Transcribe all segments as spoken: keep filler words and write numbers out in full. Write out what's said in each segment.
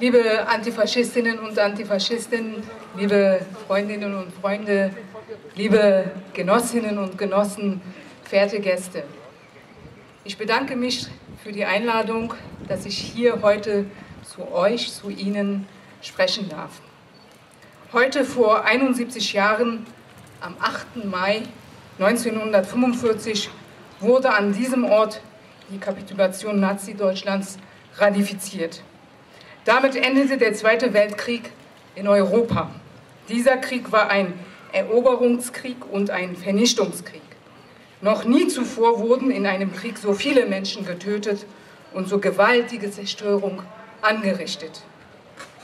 Liebe Antifaschistinnen und Antifaschisten, liebe Freundinnen und Freunde, liebe Genossinnen und Genossen, verehrte Gäste. Ich bedanke mich für die Einladung, dass ich hier heute zu euch, zu Ihnen sprechen darf. Heute vor einundsiebzig Jahren, am achten Mai neunzehnhundertfünfundvierzig, wurde an diesem Ort die Kapitulation Nazi-Deutschlands ratifiziert. Damit endete der Zweite Weltkrieg in Europa. Dieser Krieg war ein Eroberungskrieg und ein Vernichtungskrieg. Noch nie zuvor wurden in einem Krieg so viele Menschen getötet und so gewaltige Zerstörung angerichtet.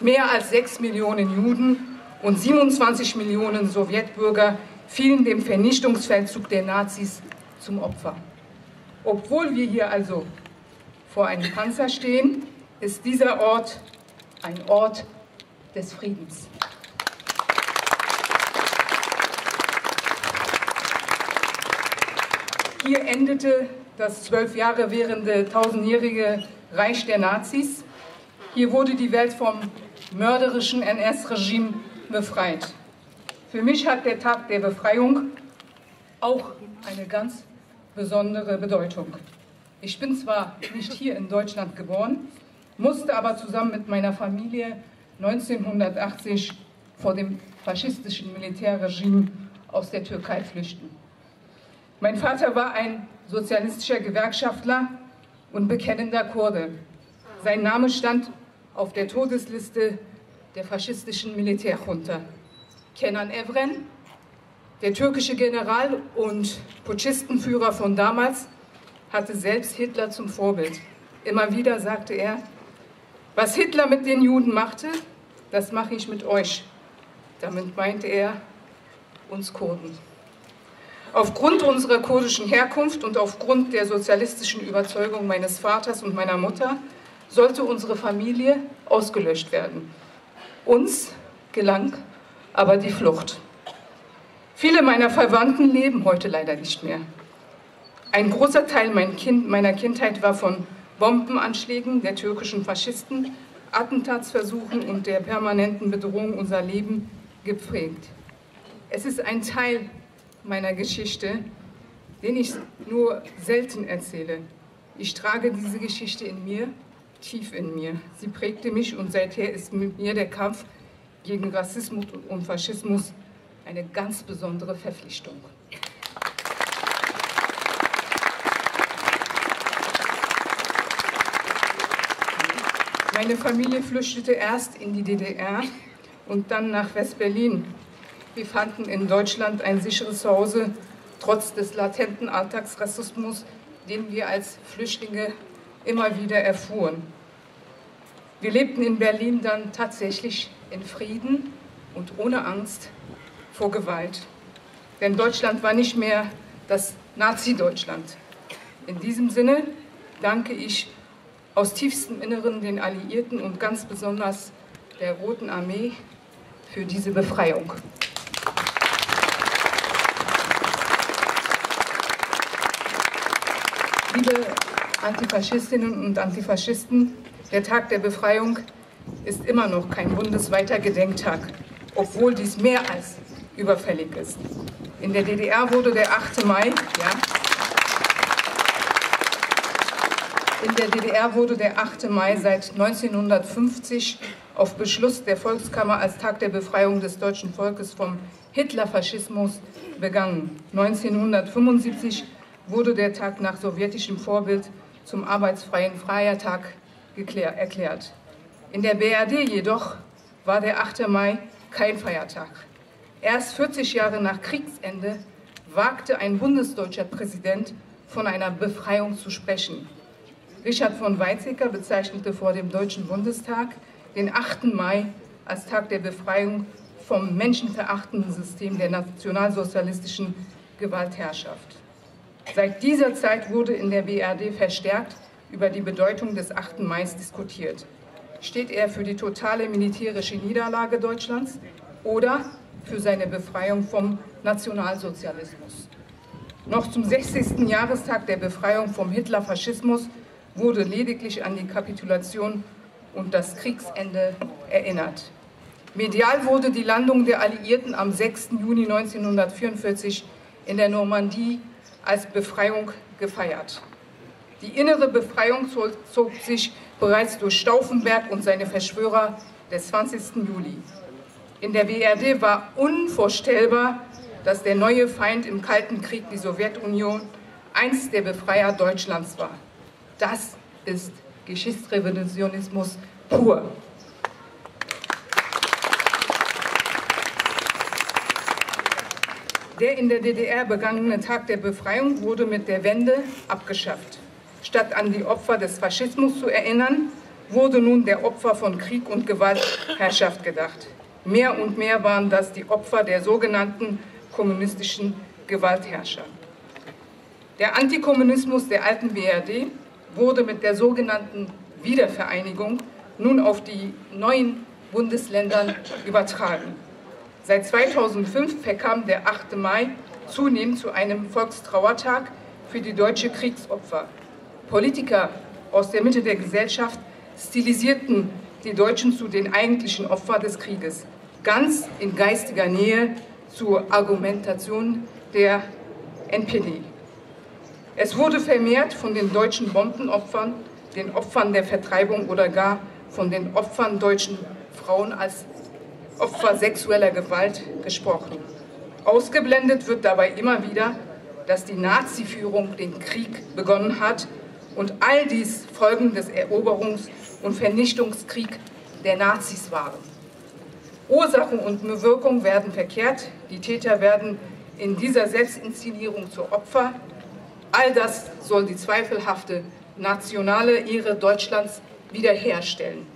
Mehr als sechs Millionen Juden und siebenundzwanzig Millionen Sowjetbürger fielen dem Vernichtungsfeldzug der Nazis zum Opfer. Obwohl wir hier also vor einem Panzer stehen, ist dieser Ort ein Ort des Friedens. Hier endete das zwölf Jahre währende tausendjährige Reich der Nazis. Hier wurde die Welt vom mörderischen N S-Regime befreit. Für mich hat der Tag der Befreiung auch eine ganz besondere Bedeutung. Ich bin zwar nicht hier in Deutschland geboren, musste aber zusammen mit meiner Familie neunzehnhundertachtzig vor dem faschistischen Militärregime aus der Türkei flüchten. Mein Vater war ein sozialistischer Gewerkschaftler und bekennender Kurde. Sein Name stand auf der Todesliste der faschistischen Militärjunta. Kenan Evren, der türkische General und Putschistenführer von damals, hatte selbst Hitler zum Vorbild. Immer wieder sagte er: Was Hitler mit den Juden machte, das mache ich mit euch. Damit meinte er uns Kurden. Aufgrund unserer kurdischen Herkunft und aufgrund der sozialistischen Überzeugung meines Vaters und meiner Mutter sollte unsere Familie ausgelöscht werden. Uns gelang aber die Flucht. Viele meiner Verwandten leben heute leider nicht mehr. Ein großer Teil meiner Kindheit war von Bombenanschlägen der türkischen Faschisten, Attentatsversuchen und der permanenten Bedrohung unser Leben geprägt. Es ist ein Teil meiner Geschichte, den ich nur selten erzähle. Ich trage diese Geschichte in mir, tief in mir. Sie prägte mich und seither ist mit mir der Kampf gegen Rassismus und Faschismus eine ganz besondere Verpflichtung. Meine Familie flüchtete erst in die D D R und dann nach West-Berlin. Wir fanden in Deutschland ein sicheres Zuhause, trotz des latenten Alltagsrassismus, den wir als Flüchtlinge immer wieder erfuhren. Wir lebten in Berlin dann tatsächlich in Frieden und ohne Angst vor Gewalt. Denn Deutschland war nicht mehr das Nazi-Deutschland. In diesem Sinne danke ich aus tiefstem Inneren den Alliierten und ganz besonders der Roten Armee für diese Befreiung. Liebe Antifaschistinnen und Antifaschisten, der Tag der Befreiung ist immer noch kein bundesweiter Gedenktag, obwohl dies mehr als überfällig ist. In der D D R wurde der achte Mai... Ja, In der D D R wurde der achte Mai seit neunzehnhundertfünfzig auf Beschluss der Volkskammer als Tag der Befreiung des deutschen Volkes vom Hitlerfaschismus begangen. neunzehnhundertfünfundsiebzig wurde der Tag nach sowjetischem Vorbild zum arbeitsfreien Feiertag erklärt. In der B R D jedoch war der achte Mai kein Feiertag. Erst vierzig Jahre nach Kriegsende wagte ein bundesdeutscher Präsident von einer Befreiung zu sprechen. Richard von Weizsäcker bezeichnete vor dem Deutschen Bundestag den achten Mai als Tag der Befreiung vom menschenverachtenden System der nationalsozialistischen Gewaltherrschaft. Seit dieser Zeit wurde in der B R D verstärkt über die Bedeutung des achten Mai diskutiert. Steht er für die totale militärische Niederlage Deutschlands oder für seine Befreiung vom Nationalsozialismus? Noch zum sechzigsten Jahrestag der Befreiung vom Hitlerfaschismus wurde lediglich an die Kapitulation und das Kriegsende erinnert. Medial wurde die Landung der Alliierten am sechsten Juni neunzehnhundertvierundvierzig in der Normandie als Befreiung gefeiert. Die innere Befreiung zog sich bereits durch Stauffenberg und seine Verschwörer des zwanzigsten Juli. In der B R D war unvorstellbar, dass der neue Feind im Kalten Krieg, die Sowjetunion, einst der Befreier Deutschlands war. Das ist Geschichtsrevisionismus pur. Der in der D D R begangene Tag der Befreiung wurde mit der Wende abgeschafft. Statt an die Opfer des Faschismus zu erinnern, wurde nun der Opfer von Krieg und Gewaltherrschaft gedacht. Mehr und mehr waren das die Opfer der sogenannten kommunistischen Gewaltherrscher. Der Antikommunismus der alten B R D wurde mit der sogenannten Wiedervereinigung nun auf die neuen Bundesländer übertragen. Seit zweitausendfünf verkam der achte Mai zunehmend zu einem Volkstrauertag für die deutschen Kriegsopfer. Politiker aus der Mitte der Gesellschaft stilisierten die Deutschen zu den eigentlichen Opfern des Krieges, ganz in geistiger Nähe zur Argumentation der N P D. Es wurde vermehrt von den deutschen Bombenopfern, den Opfern der Vertreibung oder gar von den Opfern deutschen Frauen als Opfer sexueller Gewalt gesprochen. Ausgeblendet wird dabei immer wieder, dass die Nazi-Führung den Krieg begonnen hat und all dies Folgen des Eroberungs- und Vernichtungskriegs der Nazis waren. Ursachen und Wirkung werden verkehrt, die Täter werden in dieser Selbstinszenierung zur Opfer. All das soll die zweifelhafte nationale Ehre Deutschlands wiederherstellen.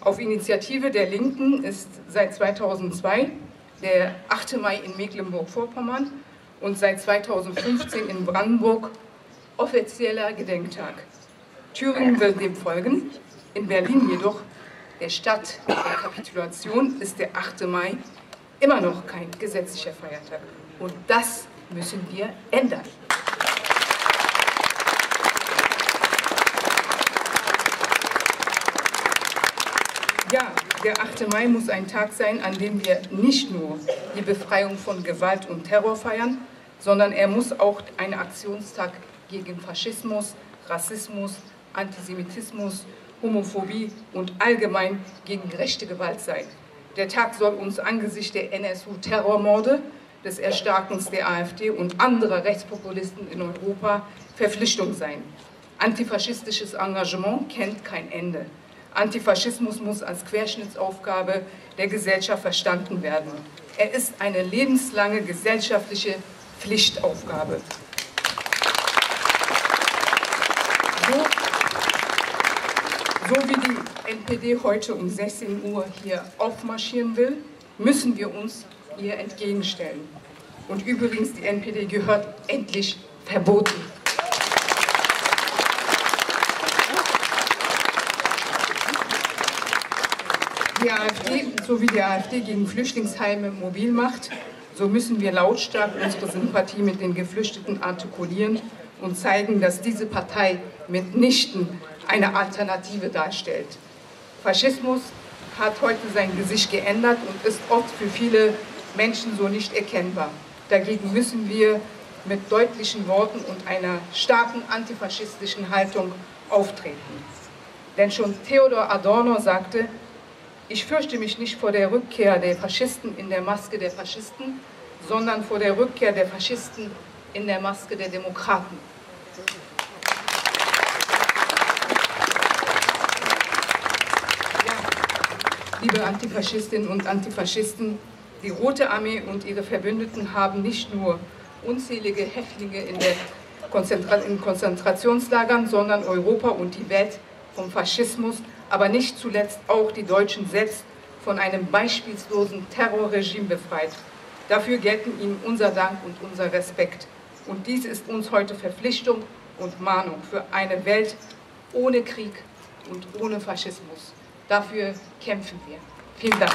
Auf Initiative der Linken ist seit zweitausendzwei der achte Mai in Mecklenburg-Vorpommern und seit zweitausendfünfzehn in Brandenburg offizieller Gedenktag. Thüringen will dem folgen, in Berlin jedoch, der Stadt der Kapitulation, ist der achte Mai immer noch kein gesetzlicher Feiertag. Und das müssen wir ändern. Ja, der achte Mai muss ein Tag sein, an dem wir nicht nur die Befreiung von Gewalt und Terror feiern, sondern er muss auch ein Aktionstag gegen Faschismus, Rassismus, Antisemitismus, Homophobie und allgemein gegen rechte Gewalt sein. Der Tag soll uns angesichts der N S U-Terrormorde, des Erstarkens der AfD und anderer Rechtspopulisten in Europa Verpflichtung sein. Antifaschistisches Engagement kennt kein Ende. Antifaschismus muss als Querschnittsaufgabe der Gesellschaft verstanden werden. Er ist eine lebenslange gesellschaftliche Pflichtaufgabe. So, so wie die N P D heute um sechzehn Uhr hier aufmarschieren will, müssen wir uns ihr entgegenstellen. Und übrigens, die N P D gehört endlich verboten. Die AfD, so wie die AfD gegen Flüchtlingsheime mobil macht, so müssen wir lautstark unsere Sympathie mit den Geflüchteten artikulieren und zeigen, dass diese Partei mitnichten eine Alternative darstellt. Faschismus hat heute sein Gesicht geändert und ist oft für viele Menschen so nicht erkennbar. Dagegen müssen wir mit deutlichen Worten und einer starken antifaschistischen Haltung auftreten. Denn schon Theodor Adorno sagte: Ich fürchte mich nicht vor der Rückkehr der Faschisten in der Maske der Faschisten, sondern vor der Rückkehr der Faschisten in der Maske der Demokraten. Ja, liebe Antifaschistinnen und Antifaschisten, die Rote Armee und ihre Verbündeten haben nicht nur unzählige Häftlinge in der Konzentra- in Konzentrationslagern, sondern Europa und die Welt vom Faschismus, aber nicht zuletzt auch die Deutschen selbst von einem beispielslosen Terrorregime befreit. Dafür gelten ihnen unser Dank und unser Respekt. Und dies ist uns heute Verpflichtung und Mahnung für eine Welt ohne Krieg und ohne Faschismus. Dafür kämpfen wir. Vielen Dank.